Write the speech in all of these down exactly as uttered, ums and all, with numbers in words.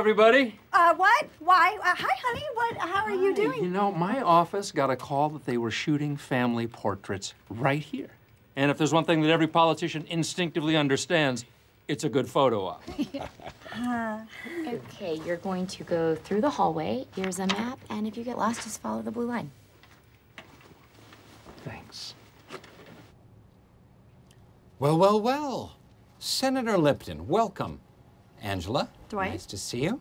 everybody. Uh, what? Why? Uh, hi, honey. What? How are hi. you doing? You know, my office got a call that they were shooting family portraits right here. And if there's one thing that every politician instinctively understands, it's a good photo op. uh, okay, you're going to go through the hallway. Here's a map, and if you get lost, just follow the blue line. Thanks. Well, well, well. Senator Lipton, welcome. Angela, Dwight. Nice to see you.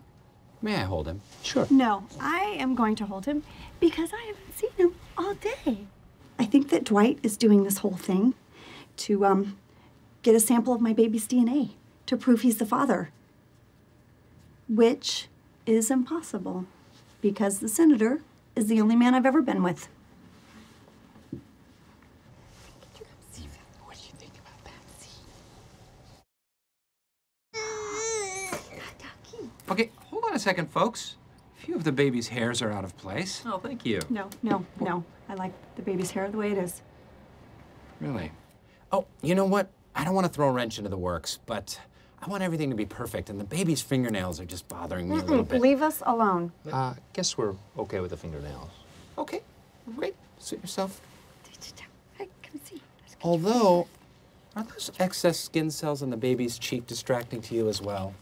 May I hold him? Sure. No, I am going to hold him because I haven't seen him all day. I think that Dwight is doing this whole thing to um, get a sample of my baby's D N A to prove he's the father, which is impossible because the senator is the only man I've ever been with. Okay, hold on a second, folks. A few of the baby's hairs are out of place. Oh, thank you. No, no, no. I like the baby's hair the way it is. Really? Oh, you know what? I don't want to throw a wrench into the works, but I want everything to be perfect, and the baby's fingernails are just bothering me Mm-mm, a little bit. Leave us alone. Uh, guess we're okay with the fingernails. Okay, great. Suit yourself. Come see. Although, are those excess skin cells on the baby's cheek distracting to you as well?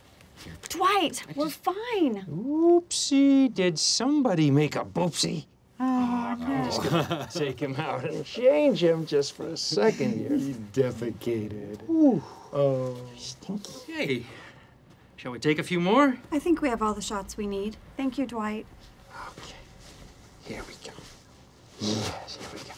Here. Dwight, I we're just... fine. Oopsie, did somebody make a boopsie? Oh, no. I'm just gonna take him out and change him just for a second here. He defecated. Ooh. Oh. Stinky. Hey, shall we take a few more? I think we have all the shots we need. Thank you, Dwight. Okay. Here we go. Yes, here we go.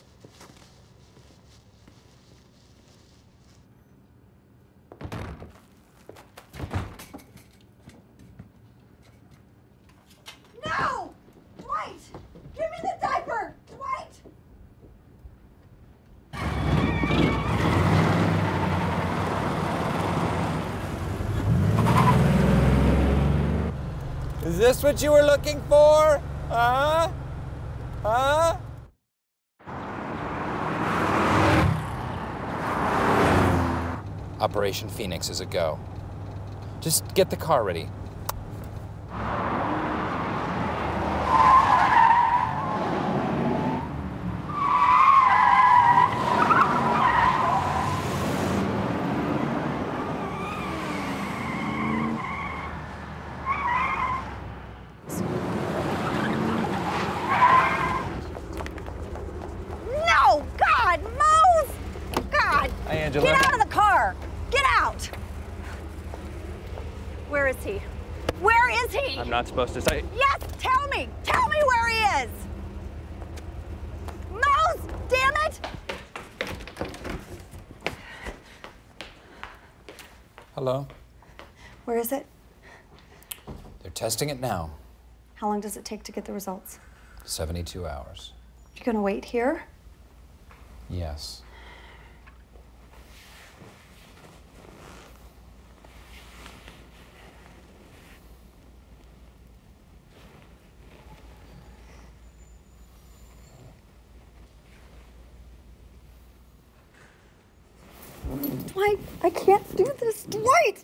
Is this what you were looking for? Huh? Huh? Operation Phoenix is a go. Just get the car ready. Angela. Get out of the car! Get out! Where is he? Where is he? I'm not supposed to say. Yes, tell me! Tell me where he is! Mose, damn it! Hello? Where is it? They're testing it now. How long does it take to get the results? seventy-two hours. You're gonna wait here? Yes. Dwight, I can't do this, Dwight!